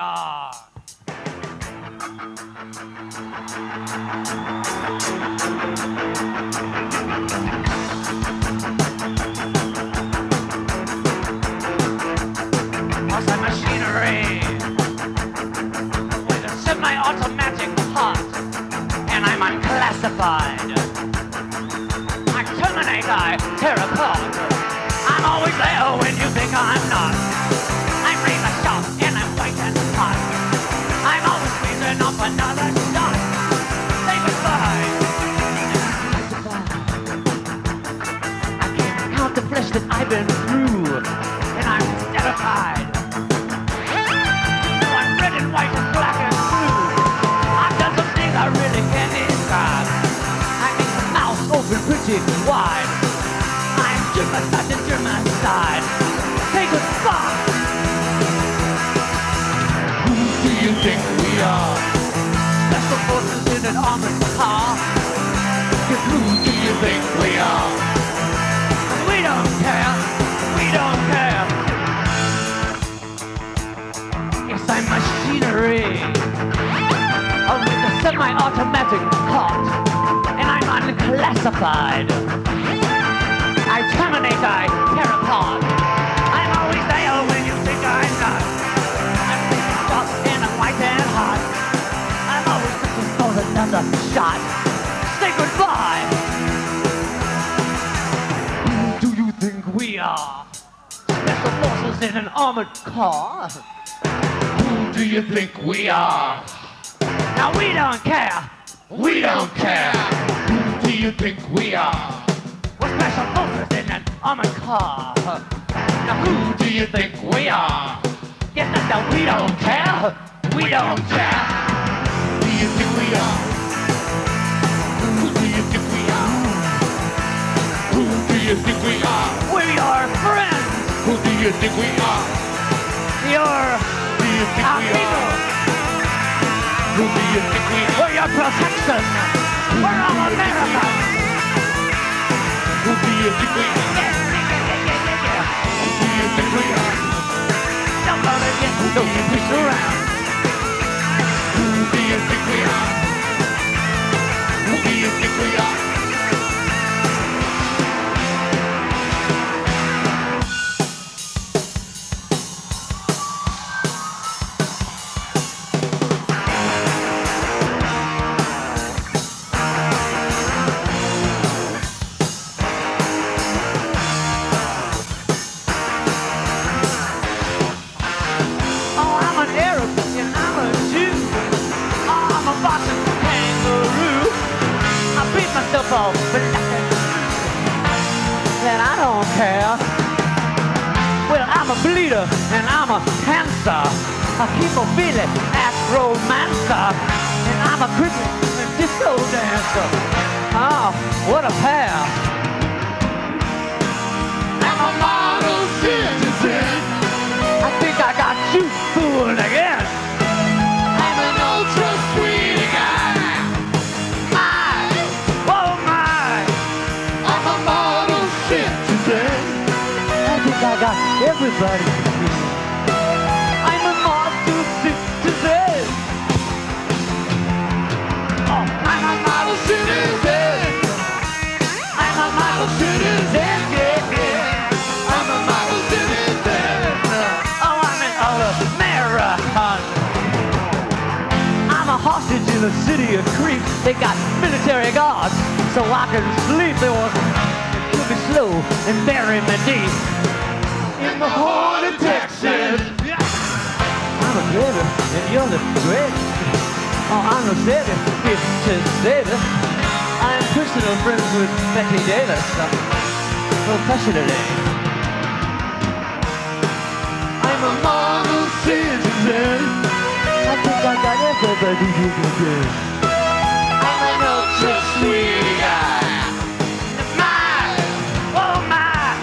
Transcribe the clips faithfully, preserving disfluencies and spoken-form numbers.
呀！Awesome machinery with a semi-automatic part, and I'm unclassified. I'm Terminator, Terrapod. I'm always there when you think I'm not. I'm razor sharp and I'm white and hot. I'm always squeezing off another shot. Say goodbye. I can't count the flesh that I've been through, and I'm terrified. I'm red and white and black and blue. I've done some things I really can't describe. I make the mouth open pretty wide. I'm German-sized and German-side. Say goodbye. Who do you think we are? Special forces in an armored car. Cause who do you think we are? Cause we don't care. We don't care. Yes, I'm machinery. Oh, with a semi-automatic part. And I'm unclassified. I terminate, I tear apart. I'm always there when you think I'm not. I'm really dark and I'm white and hot. I'm always looking for another shot. Say goodbye. Who do you think we are? Special forces in an armored car. Who do you think we are? Now we don't care. We don't care. Who do you think we are? We're special forces in an armored car. Now who do you think we are? Yes, that's that we don't care. We don't care. Who do you think we are? Who do you think we are? Who do you think we are? We are friends. Who do you think we are? You're... Who do you think we are? Who do you think we are? We're your protection. We're all America. Who do you think we are? Who do you think we are? Nobody gets no push around. Who do you think we are? Who do you think we are? And I'm a cancer, a hemophilic astromancer, and I'm a cricket and disco dancer. Ah, oh, what a pair! I'm a model citizen. I think I got you fooled again. I'm an ultra sweet guy. My, oh my! I'm a model citizen. I think I got everybody. In the city of Crete, they got military guards, so I can sleep. They want to be slow and bury me deep in the heart of Texas. Yeah. I'm a glitter and you're the dread. Oh, I'm a city, it's just data. I'm personal friends with Betty Davis, professionally. I'm a model citizen. I think I got everybody you can get. I'm an ultra sweet guy. My, oh my,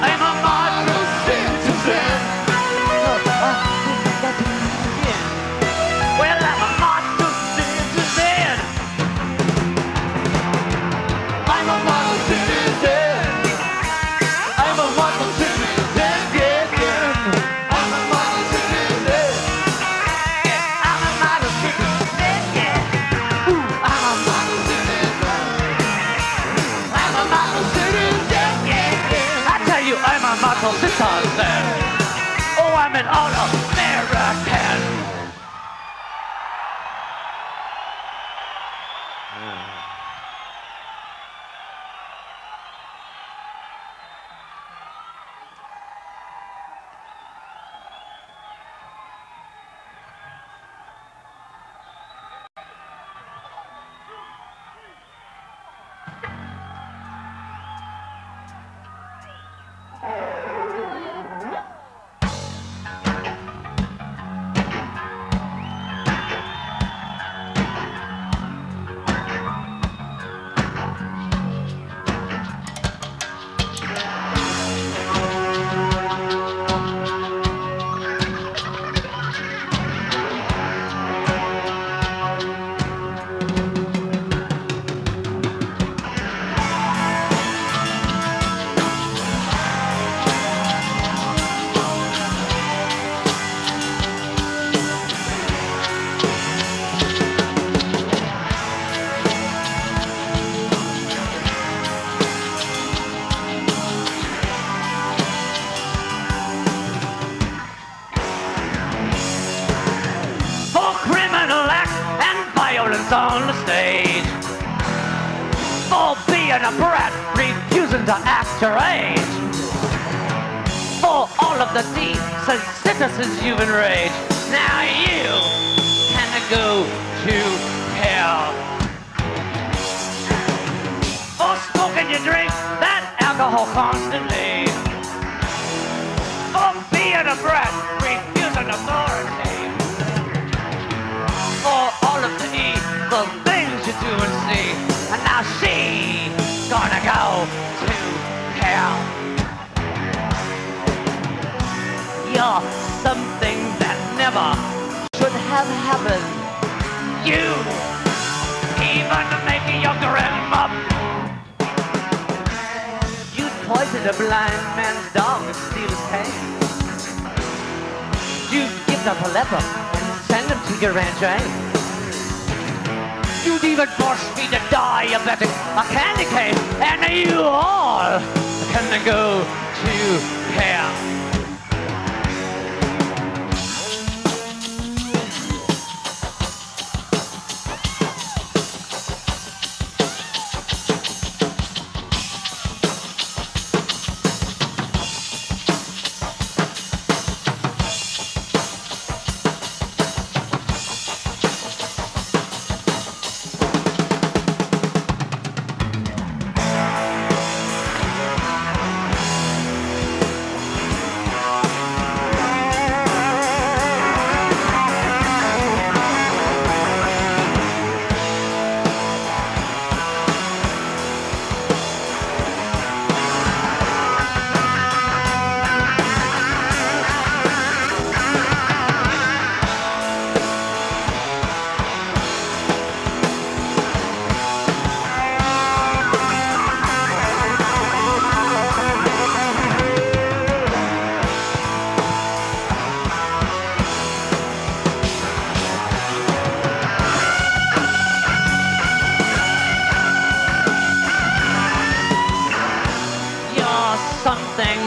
I'm a model citizen. Oh, I think I got to begin. Well, I'm a model citizen. I'm a model citizen. I'm a model citizen. Yeah, yeah. I'm a model citizen. you, I'm a Michael Sisson. Oh, I'm an all-American. On the stage for being a brat, refusing to act your age, for all of the decent citizens you've enraged. Now you can go to hell for smoking your drink, that alcohol constantly, for being a brat, refusing authority, for all of the the things you do and see, and now she's gonna go to hell. You're something that never should have happened. You, even making your grandma. You poisoned a blind man's dog and steal his cane. You give up a leper and send him to your Aunt Jane. You'd even force me to die of that a candy cane, and you all can go to hell.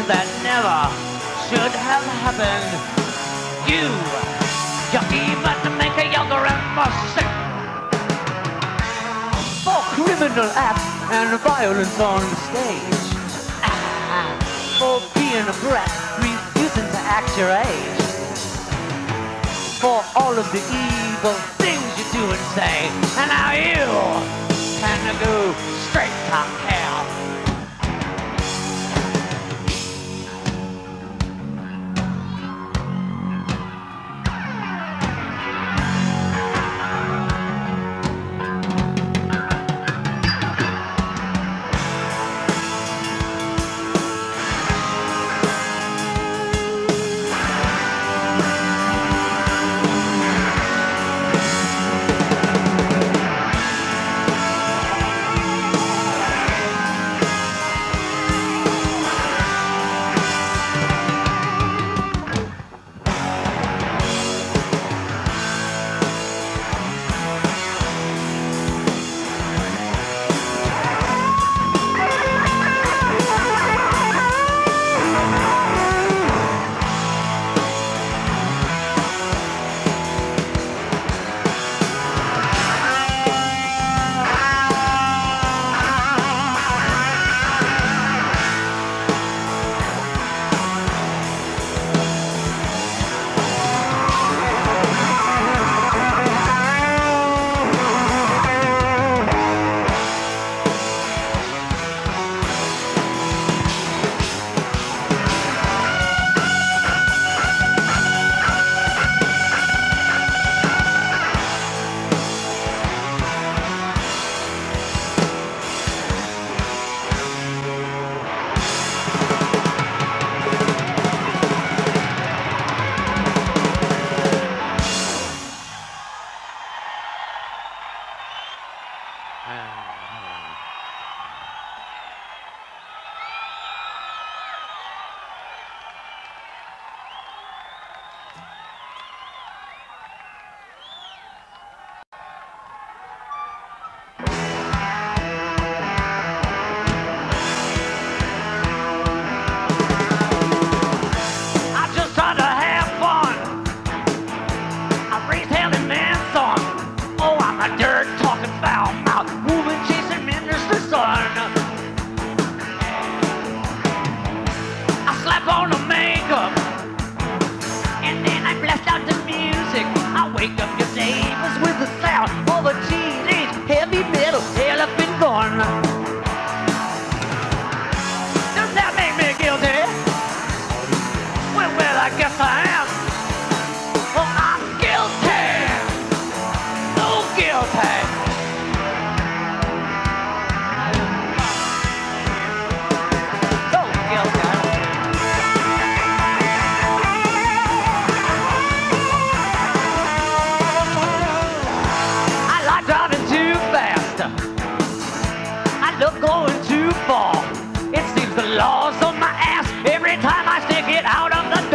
That never should have happened. You, you're even making your grandma sick for criminal acts and violence on the stage, ah, for being a brat, refusing to act your age, for all of the evil things you do and say, and now you can go straight to hell.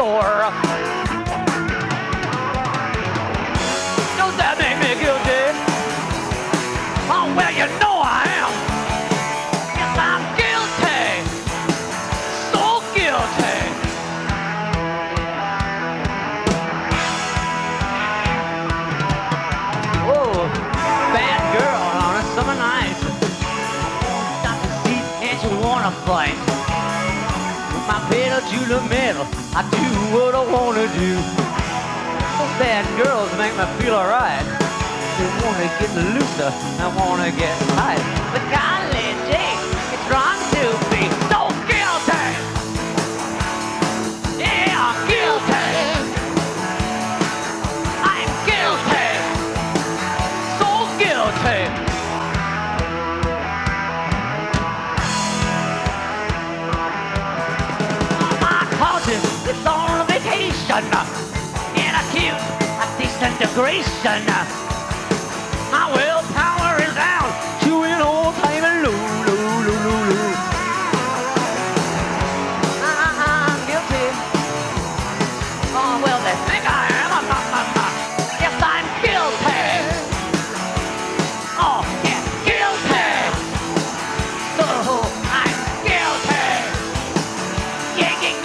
door. Does that make me guilty? Oh, well, you know I am. Yes, I'm guilty. So guilty. Whoa, bad girl on a summer night. Got the seat and you wanna fight. My pedal to the metal, I do what I wanna do. Those bad girls make me feel alright. They wanna get looser, I wanna get tight. But golly gee, it's wrong to be so guilty. Yeah, I'm guilty. I'm guilty. So guilty. It's on a vacation in a cute, a decent degradation. My willpower is down to an old time and loo, loo, loo, loo, loo. I'm guilty. Oh, well, they think I am. I'm, I'm, I'm, I'm. Yes, I'm guilty. Oh, yes, guilty. So I'm guilty. Yeah, yeah, yeah.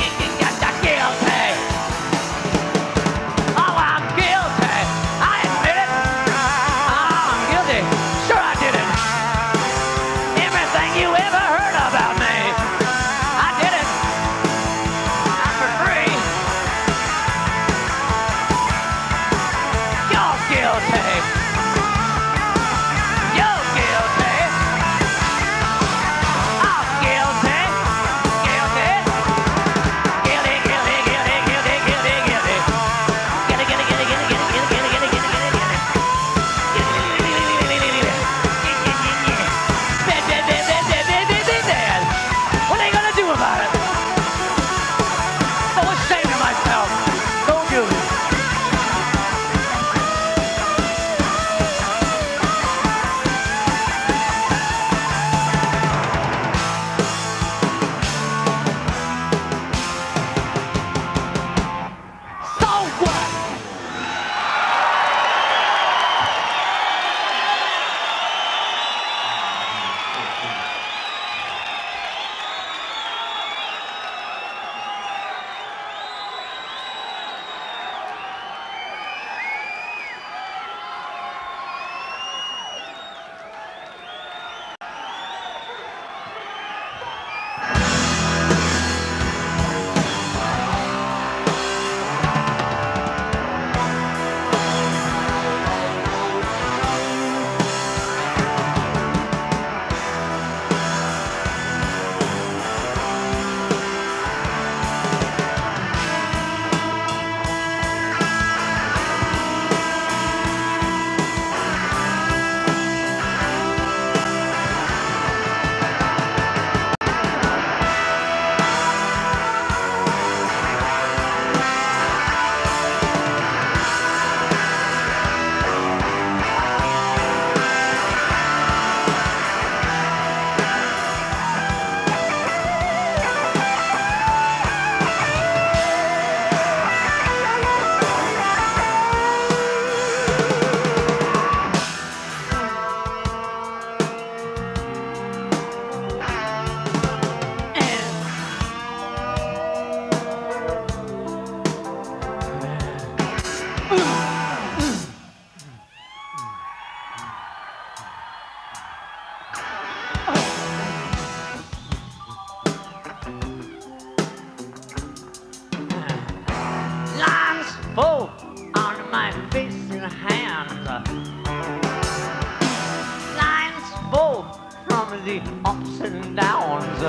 The ups and downs,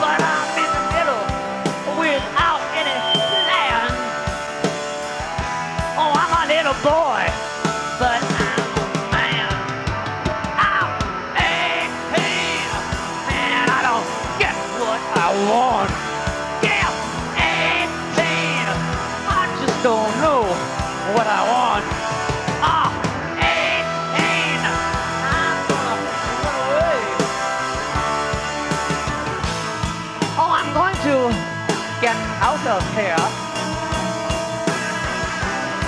but I'm in the middle without any plan. Oh, I'm a little boy, but I'm a man. I'm eighteen, and I don't get what I want. Yeah, eighteen, I just don't know what I want. Ah. get out of here.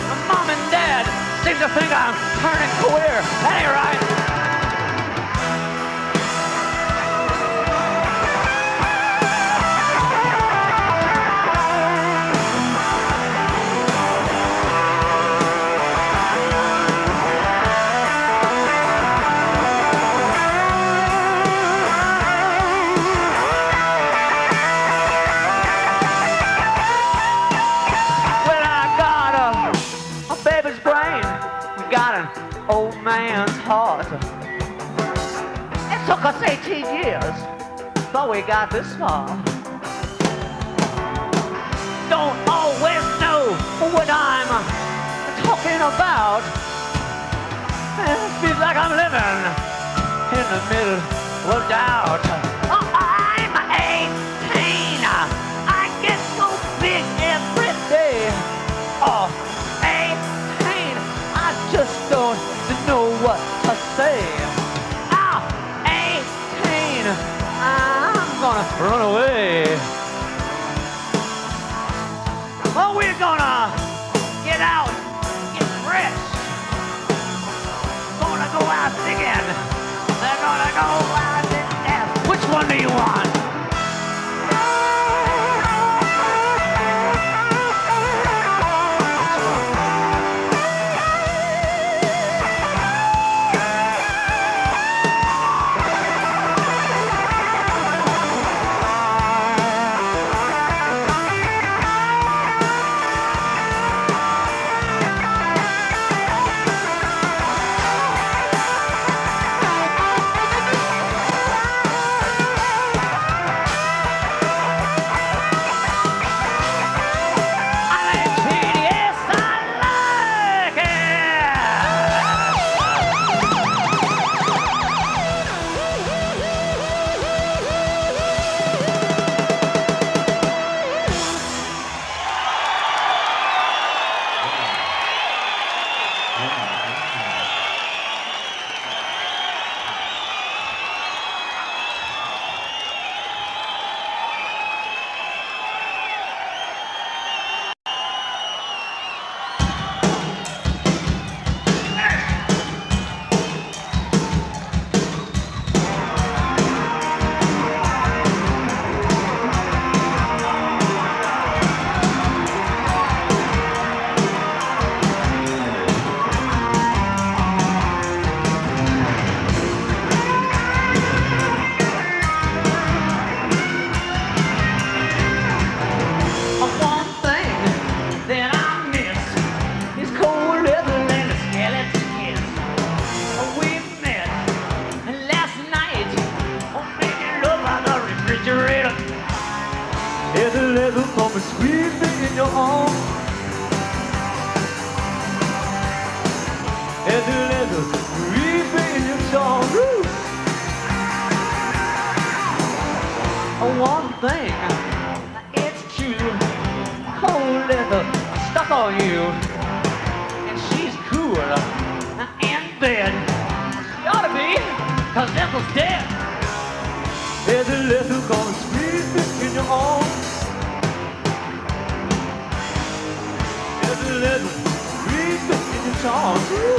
The mom and dad seem to think I'm turning queer. Any right. Old man's heart. It took us eighteen years, but we got this far. Don't always know what I'm talking about. It feels like I'm living in the middle of doubt. Oh, I'm eighteen. I get so big every day. Oh, eighteen. I just don't know what to say. I'm eighteen. I'm gonna run away. Well, we're gonna get out, get rich. Gonna go out again. They're gonna go out and death. Which one do you want? No!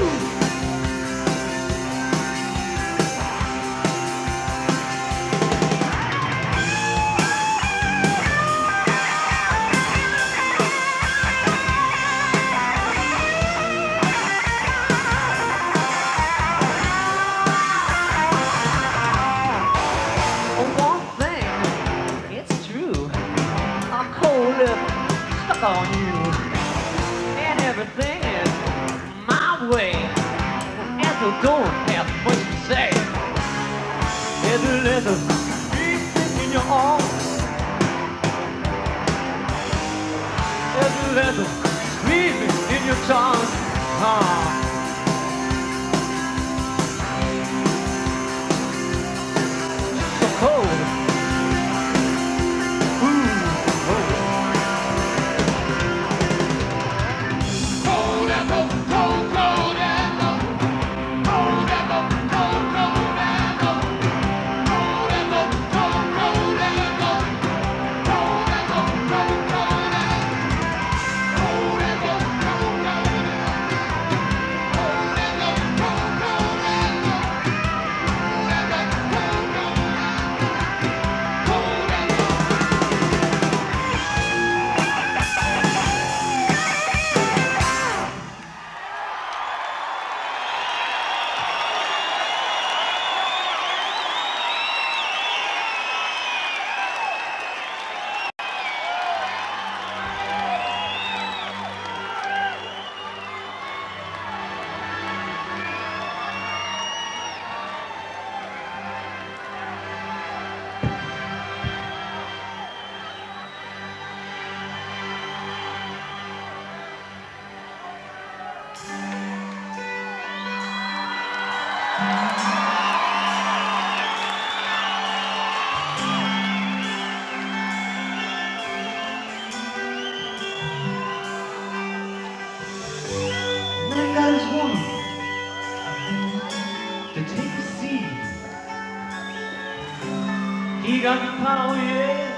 바로 예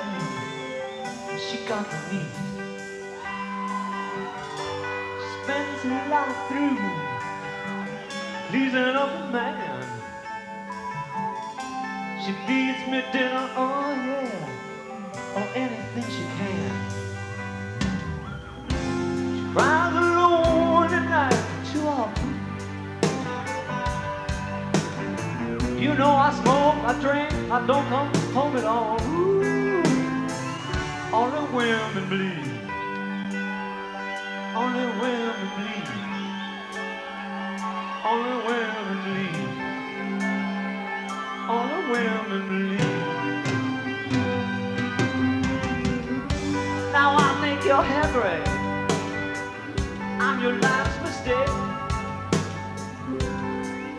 시간이 spends a life through losing up a man she feeds me dinner oh yeah or anything she can she cries alone at night too often You know I smoke, I drink, I don't come home at all. Ooh, only women bleed. Only women bleed. Only women bleed. Only women bleed. Now I think your head right. I'm your life's mistake.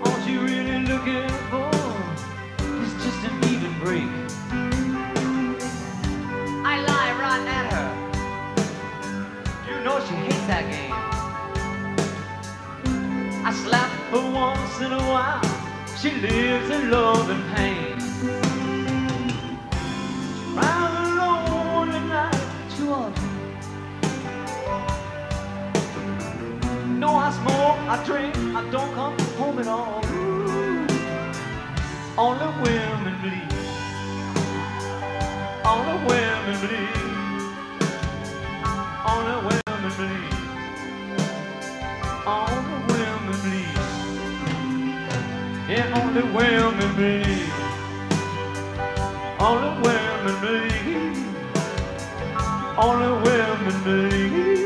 Aren't you really looking for? I lie right at her. You know she hates that game. I slap her once in a while. She lives in love and pain. She rides alone at night too often. No, I smoke, I drink, I don't come home at all. Ooh, only women bleed. Only women bleed. Only women bleed. Only women bleed. Yeah, only women bleed. Only women bleed. Only women bleed.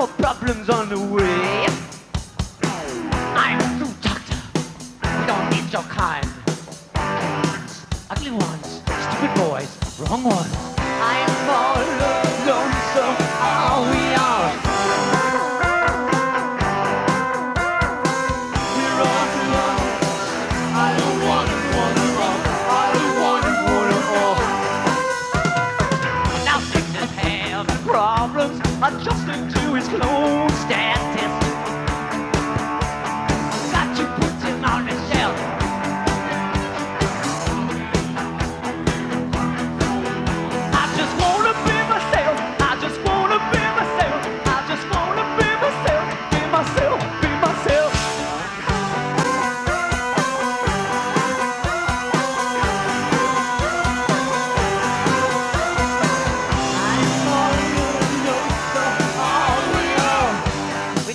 more problems on the way. I'm a true doctor. We don't need your kind. Ones, ugly ones, stupid boys, wrong ones. I'm all alone, so all we are. We're all the ones. I don't want to want to wrong. I don't want to want to wrong. Now sickness have problems. Adjusting to his clothes, dancing. Got you putting on his shell. I just wanna be myself. I just wanna be myself. I just wanna be myself. Be myself. Be myself.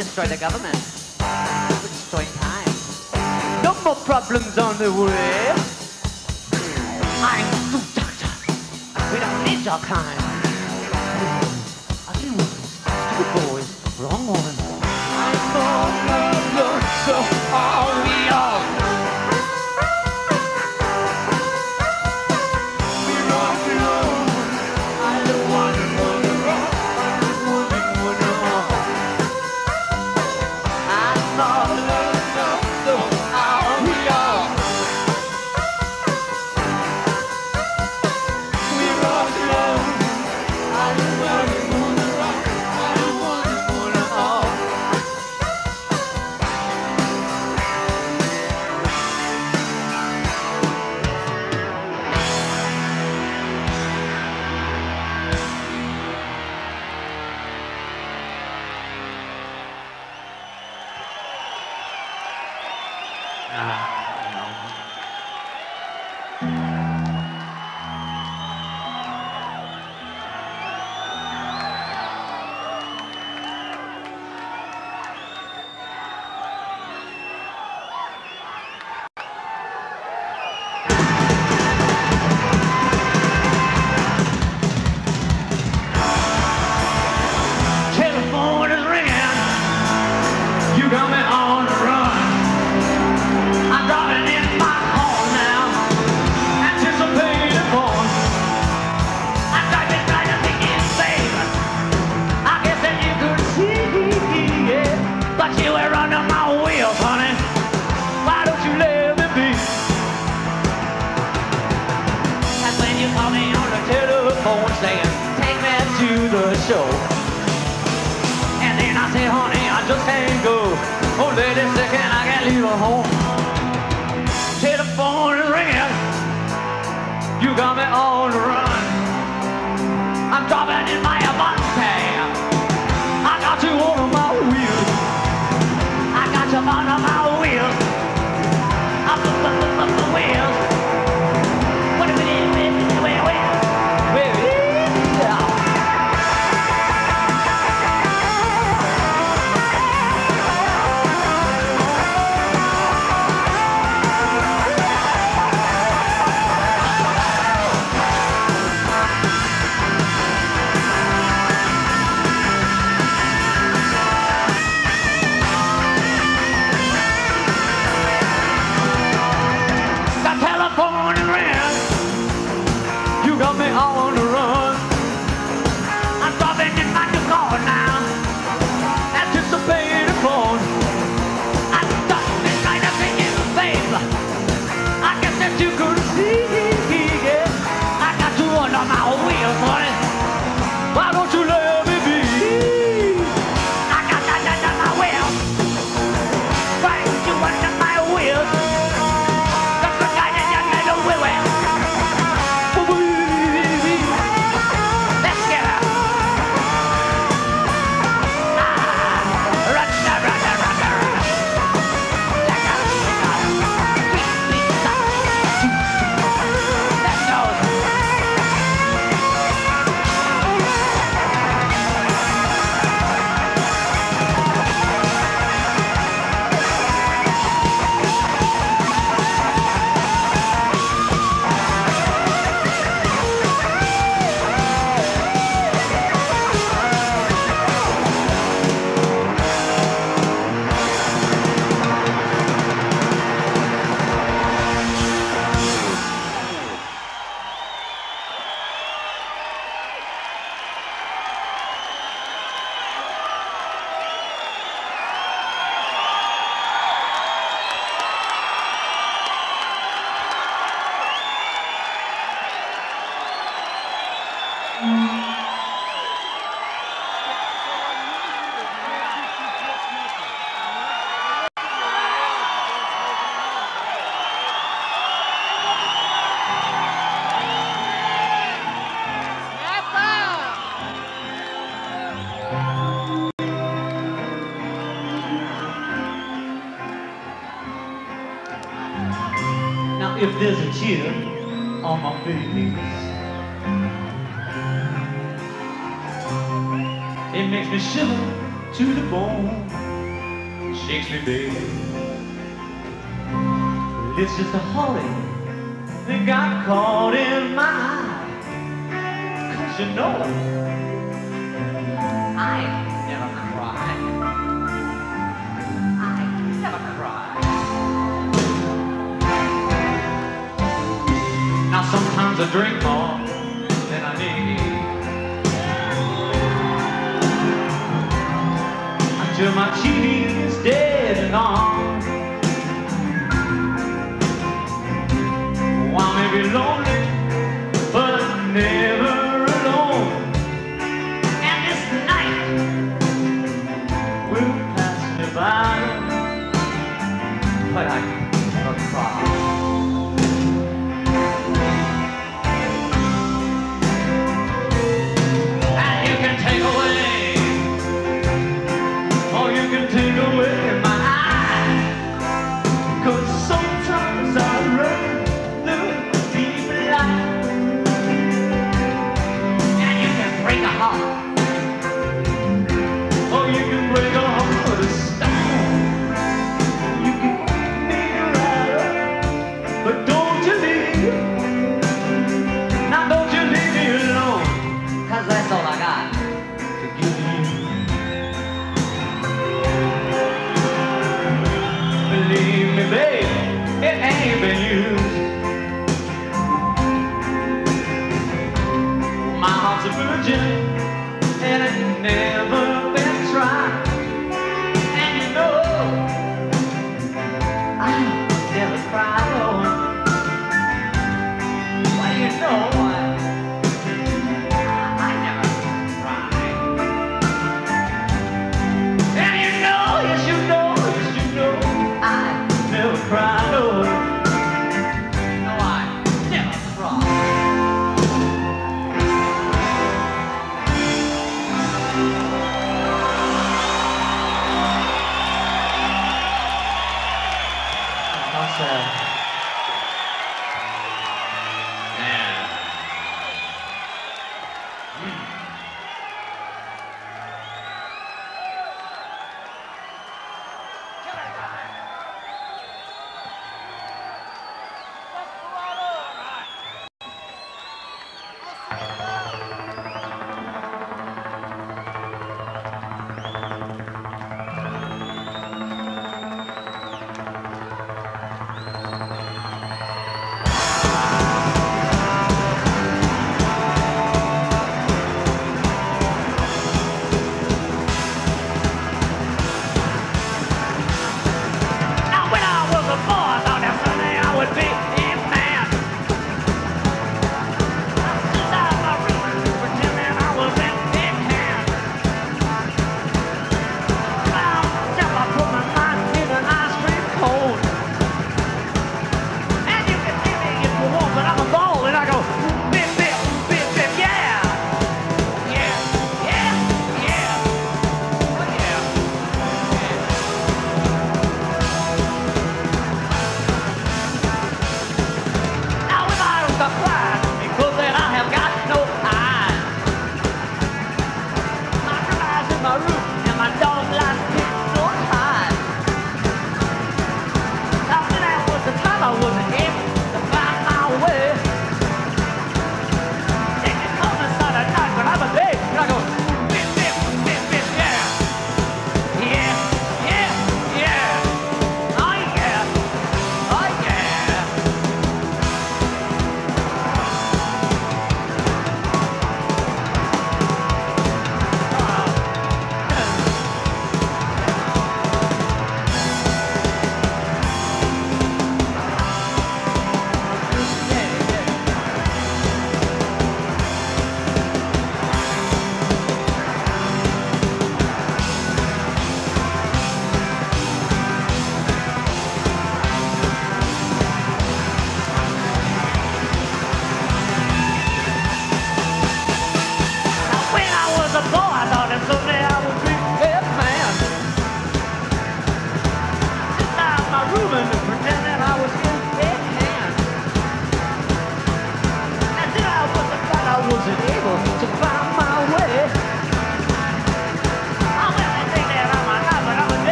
Destroy the government. We're destroying time. No more problems on the way. I'm a good doctor. We don't need your kind. Ugly ones, stupid boys, wrong ones. I'm all alone, so all we are. We're all alone. I don't want to go wrong. And then I say, honey, I just can't go. Oh, lady, second, I can't leave her home. Telephone is ringing. You got me on the run. I'm dropping in my bottom pan. I got you on my wheel. I got you on my wheel. I'm up, up, up, up the wheel. What if it is? if there's a tear on my face. It makes me shiver to the bone, shakes me, baby. It's just a holly that got caught in my eye. 'Cause you know I never cry. I never cry. Now sometimes I drink more. Till my T V is dead and on. Oh, I may be lonely, but I'm never alone. And this night will pass me by, but I can't cry. And you can take away. I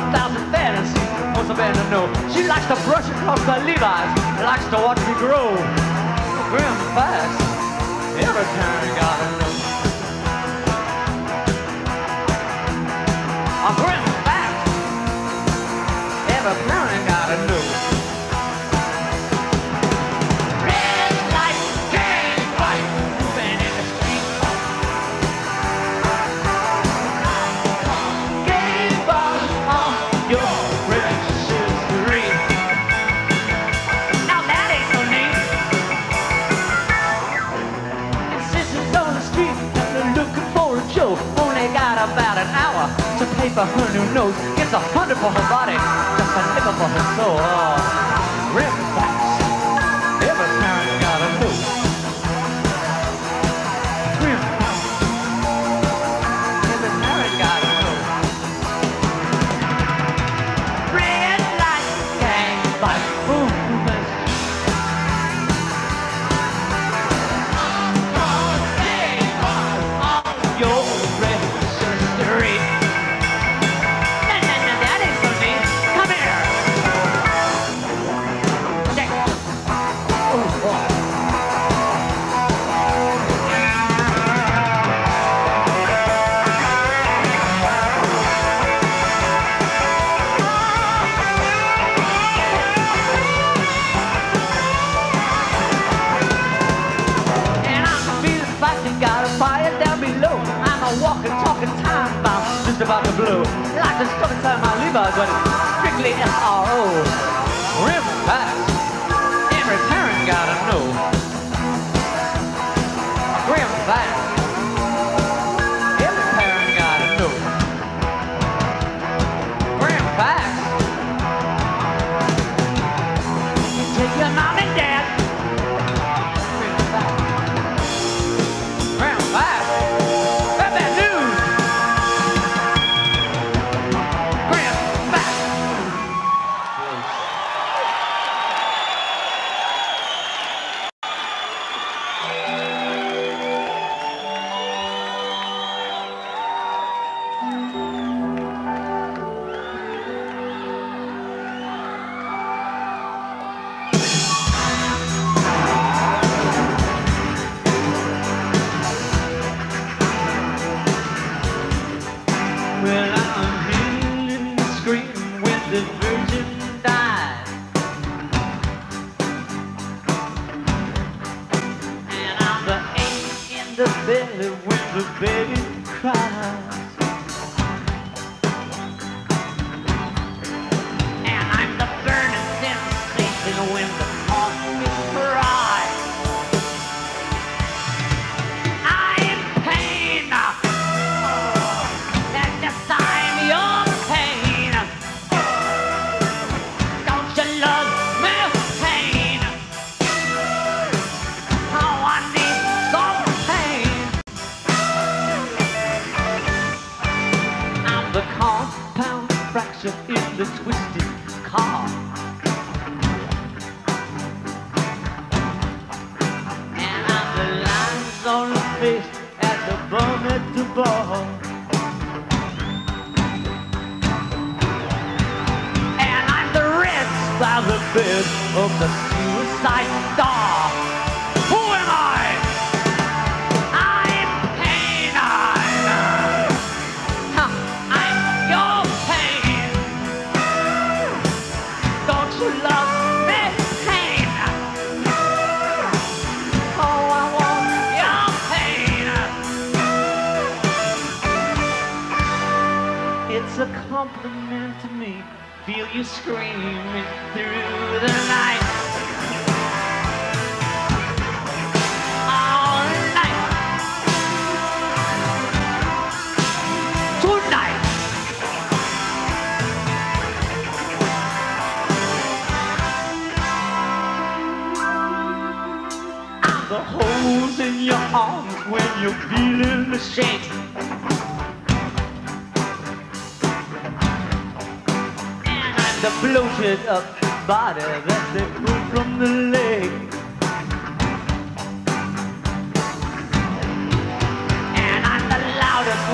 one hundred thousand fantasies wants a man to know. She likes to brush across the Levi's and likes to watch me grow. Grim fast, every time you gotta know. I'm grim fast, every time you gotta know. Red light, gang fight, moving in the street. Game ball on your precious ring. Now that ain't no name. And sisters on the street that they're looking for a joke. Only got about an hour to pay for her new nose. Gives a hundred for her body, just a nickel for her soul. Oh, rip facts. Every time you gotta know. About to blow, like the stuff inside my Levi's, but it's strictly S R O. Rim facts, every parent gotta know. Rim facts, every parent gotta know. Rim facts, you take your mom and dad. Rim facts, rim facts.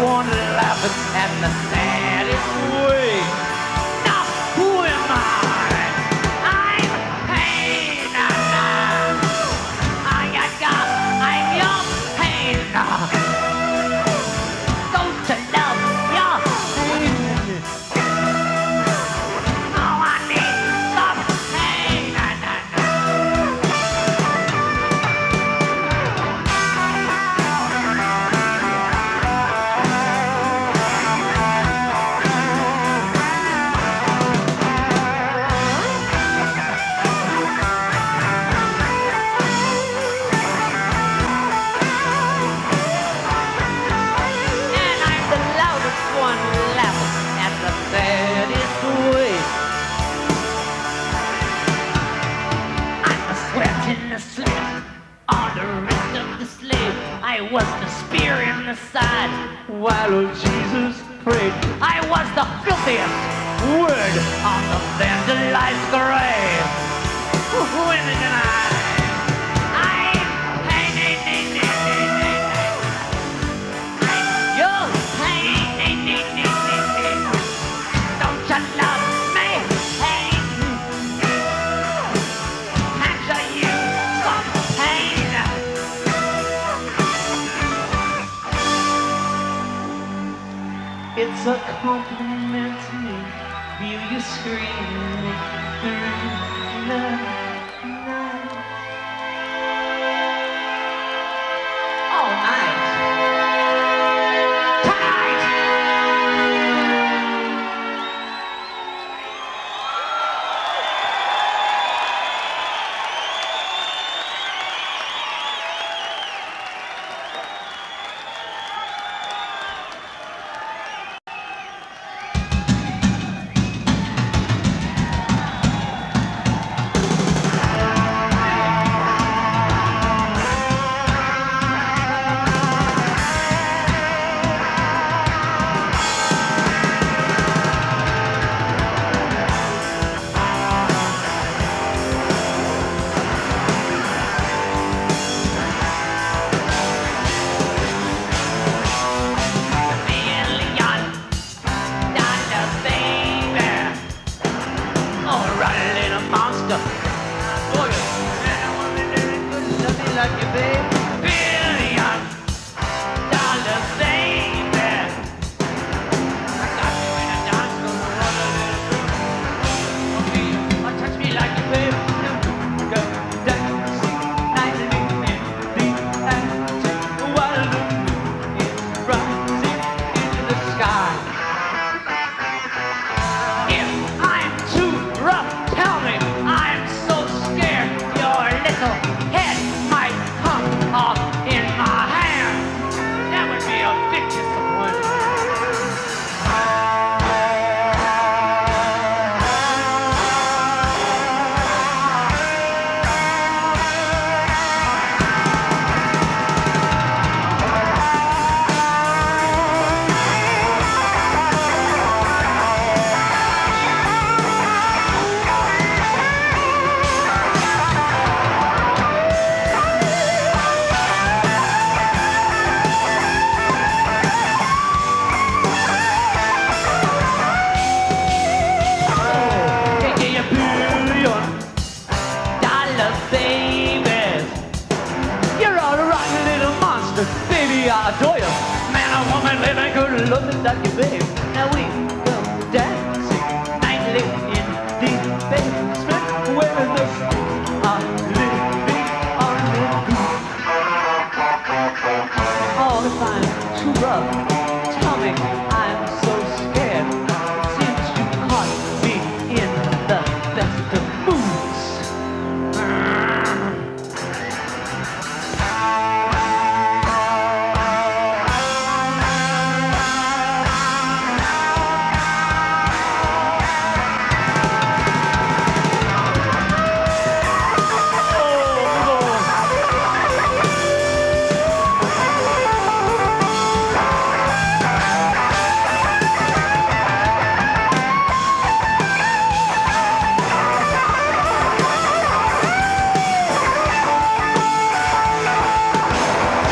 One laughing at the saddest way. Lord Jesus prayed. I was the filthiest word on the vandalized grave. Women and I, I, hey, nay, nay, nay, nay, nay, nay. I'm yours, hey, nay, nay, nay, nay, nay. Don't you love me, hey? Can't you use some pain? It's a compliment to me. Feel you screaming during the night. All night.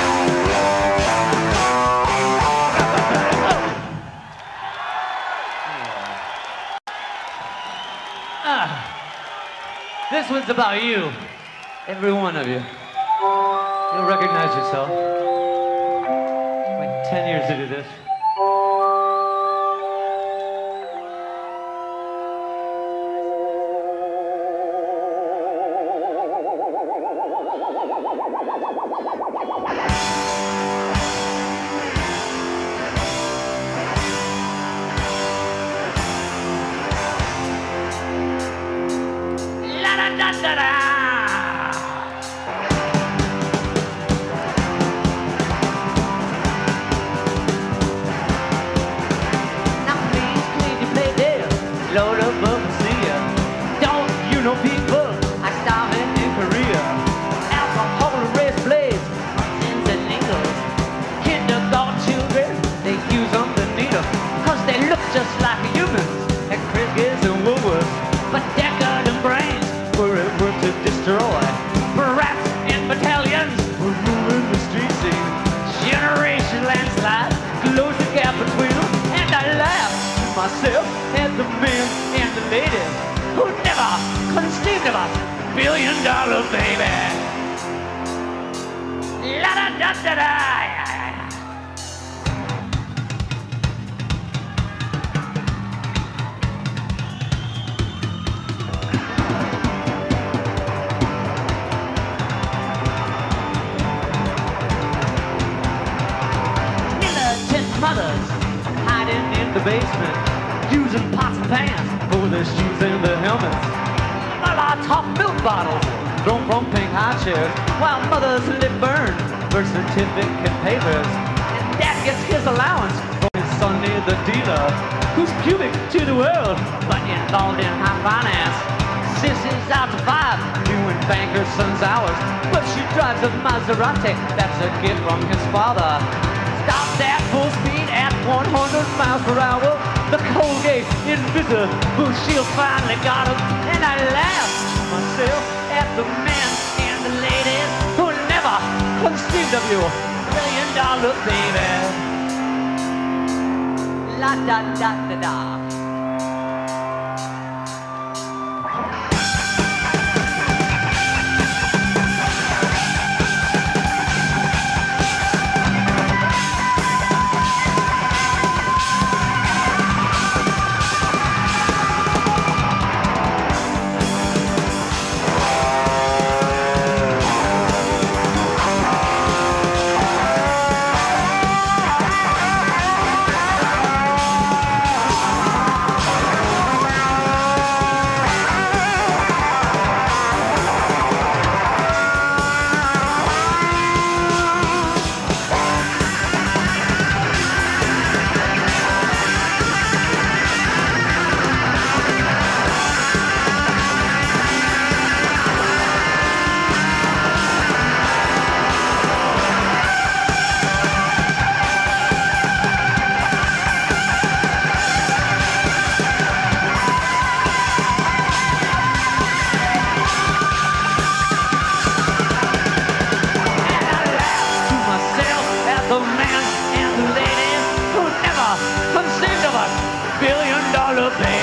Tonight! This one's about you, every one of you. You'll recognize yourself. It's like ten years to do this. Use billion dollar baby. La da da da da. Mothers hiding in the basement, using pots and pans for their shoes and their helmets. While our top milk bottles thrown from pink high chairs, while mothers live burn birth certificate papers. And dad gets his allowance from his Sunday the dealer, who's pubic to the world, but involved in high finance. Sissy's out to five, doing banker son's hours, but she drives a Maserati that's a gift from his father. Stopped at full speed at one hundred miles per hour. The Colgate Invisible Shield finally got him, and I laughed to myself at the men and the ladies who never conceived of you, million dollar baby. La da da da da. We'll be right back.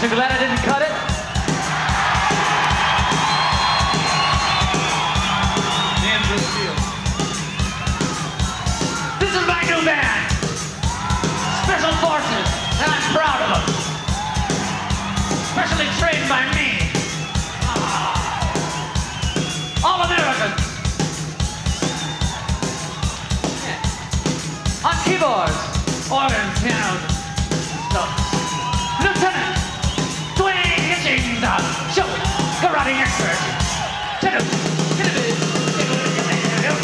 So glad I didn't cut it. Hands on the field. This is my new band, Special Forces, and I'm proud of them. Specially trained by me. All Americans. Yeah. On keyboards, organs, pianos, stuff. Show me, karate expert. Hit him, hit him, hit him, hit him, hit him.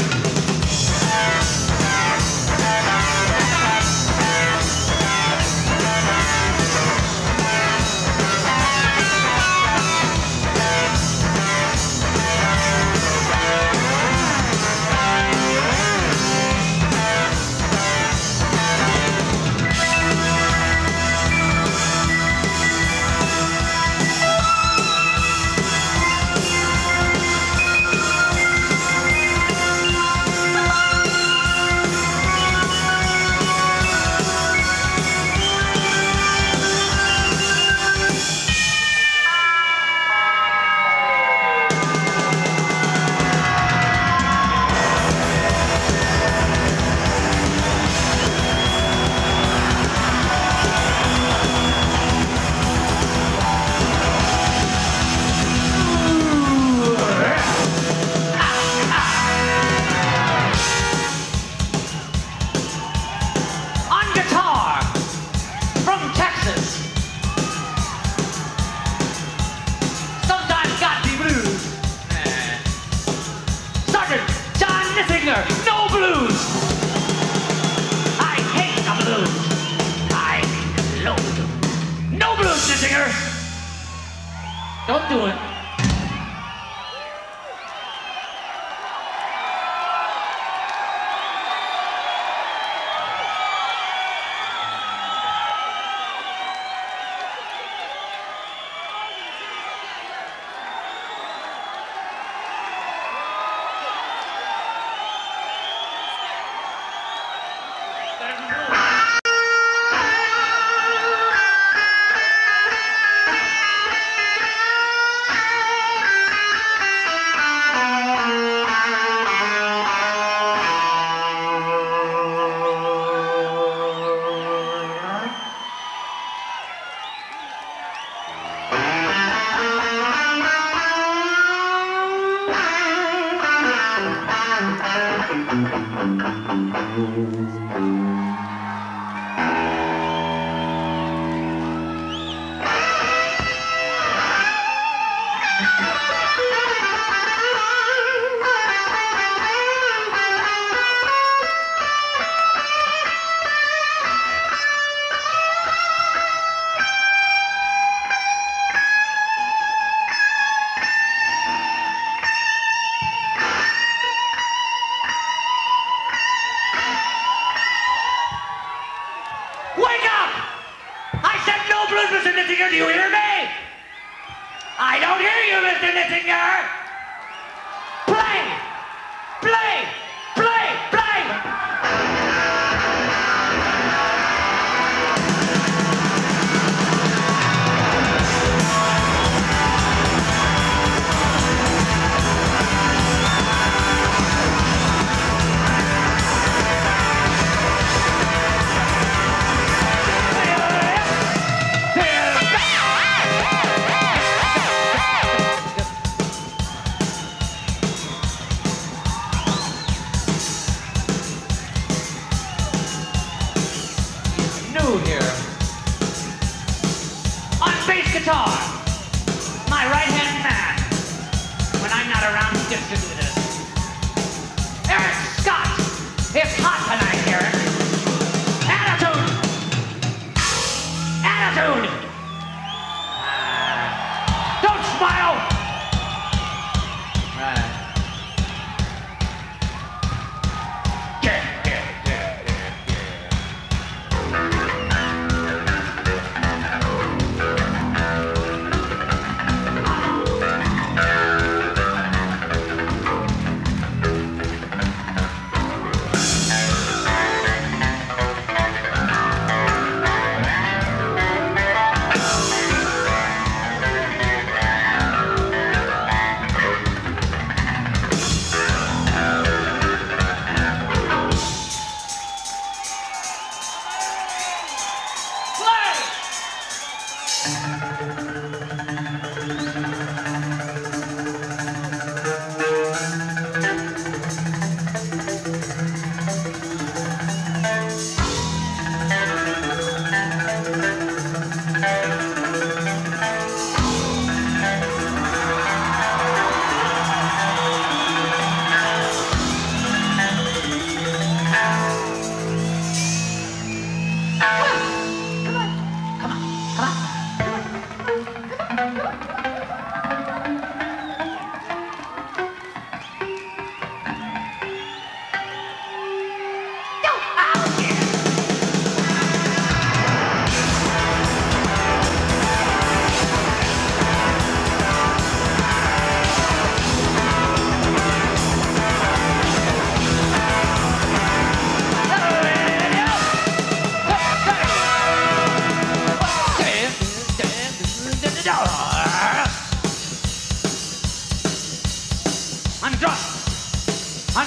No blues! I hate the blues. I love them. No blues, Nittinger! Don't do it. Mister Nittinger, do you hear me? I don't hear you, Mister Nittinger! Play! Play! Play! Play! Guitar, my right-hand man. When I'm not around, he gets to do this. Eric Scott, it's hot tonight, Eric. Attitude, attitude. Don't smile. Right. Yeah, yeah, yeah, yeah, yeah.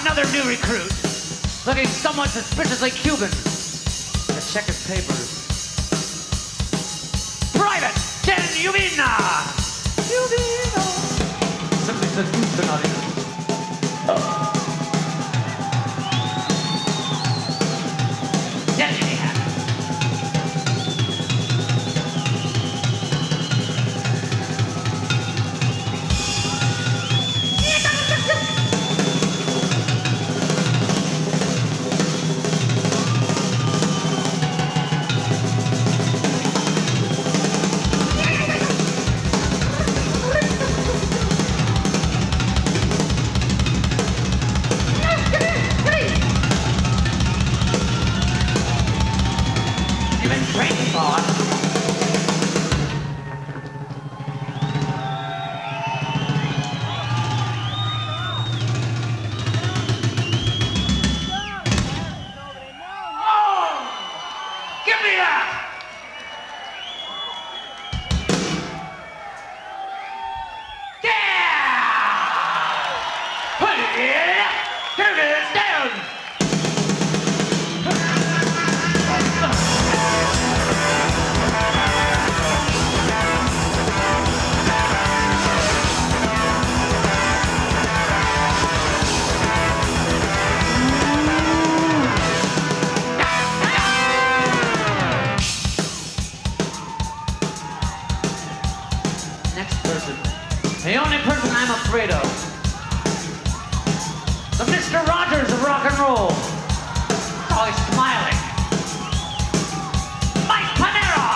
Another new recruit, looking somewhat suspiciously Cuban. Let's check his papers. Private Ken Yubina! Yubina! Simply said, oops, not enough. Yeah, the only person I'm afraid of, the Mister Rogers of rock and roll. Oh, he's smiling. Mike Panera!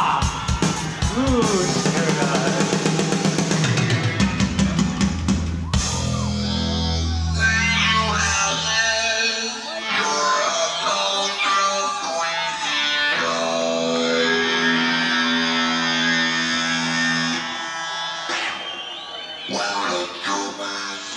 Ooh, dear God. Welcome to my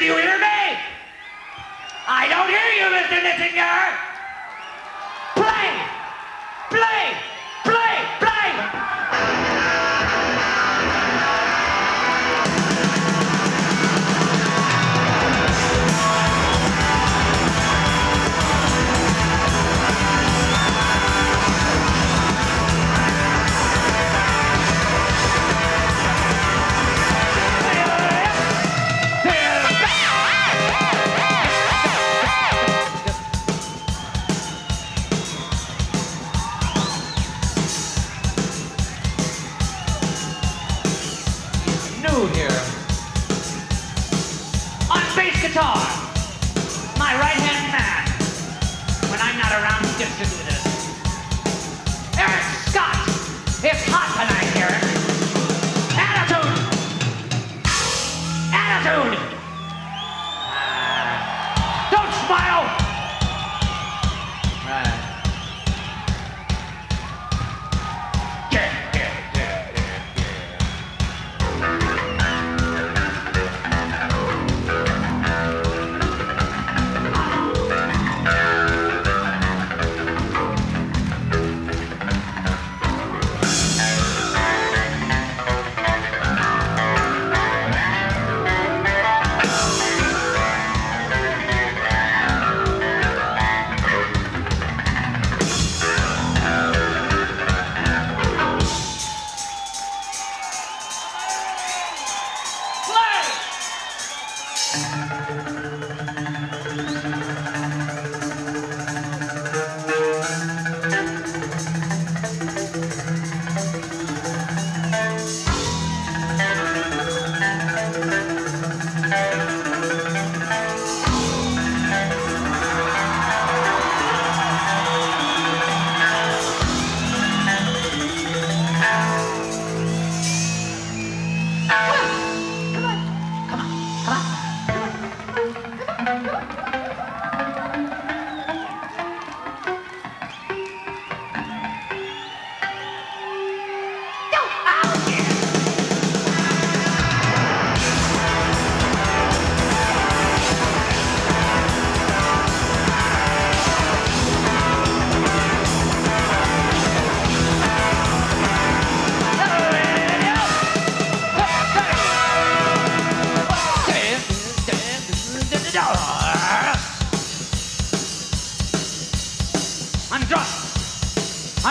Do you hear me? I don't hear you, Mister Nittinger! Play! Play! Play! Play! Guitar, my right-hand man. When I'm not around, he gets to do this. Eric Scott is hot tonight, Eric. Attitude! Attitude! Uh, don't smile! Right. Yeah, yeah, yeah,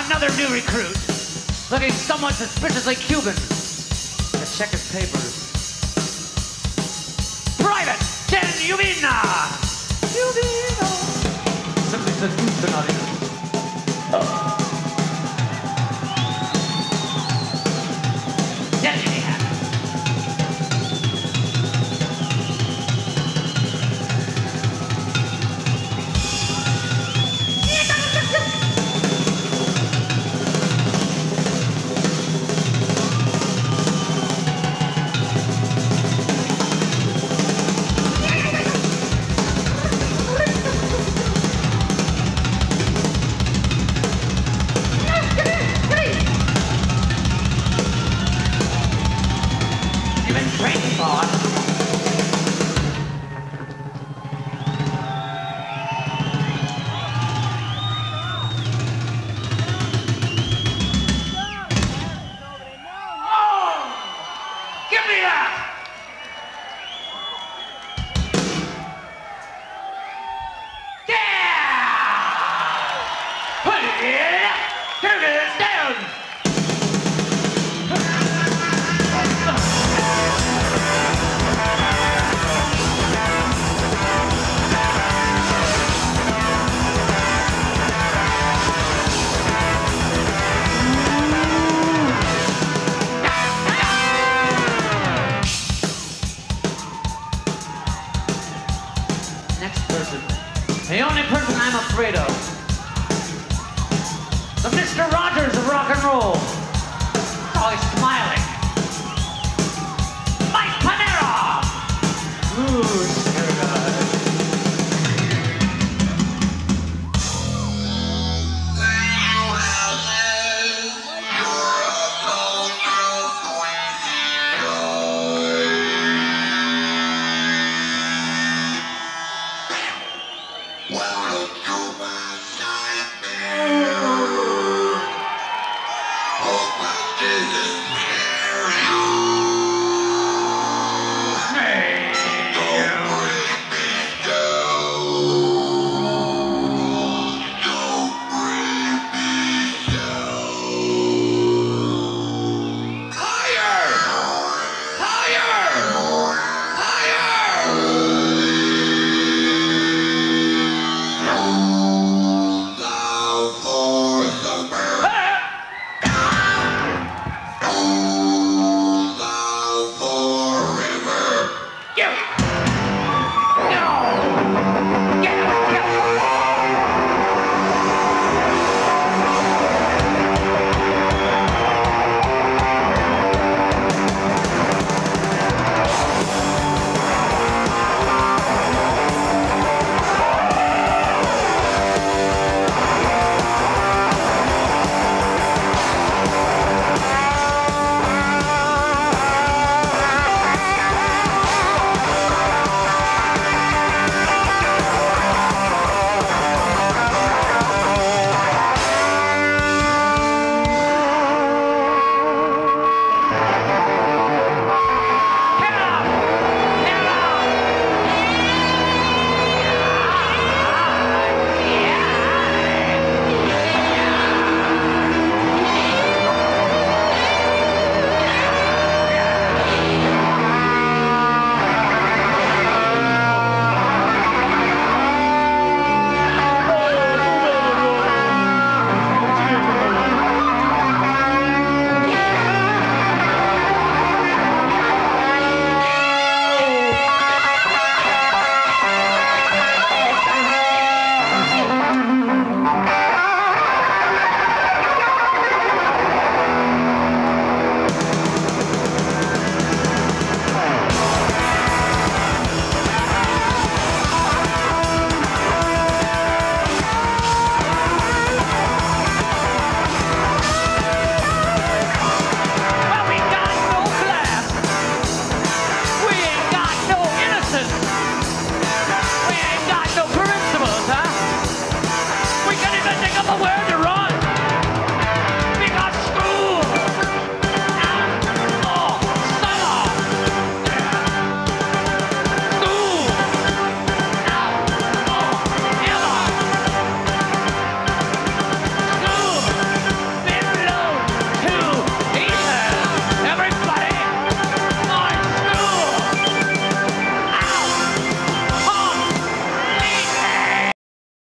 another new recruit, looking somewhat suspiciously Cuban. Let's check his papers. Private Ken Yubina! Yubina! Simply says oops and not even. Yeah! Give it!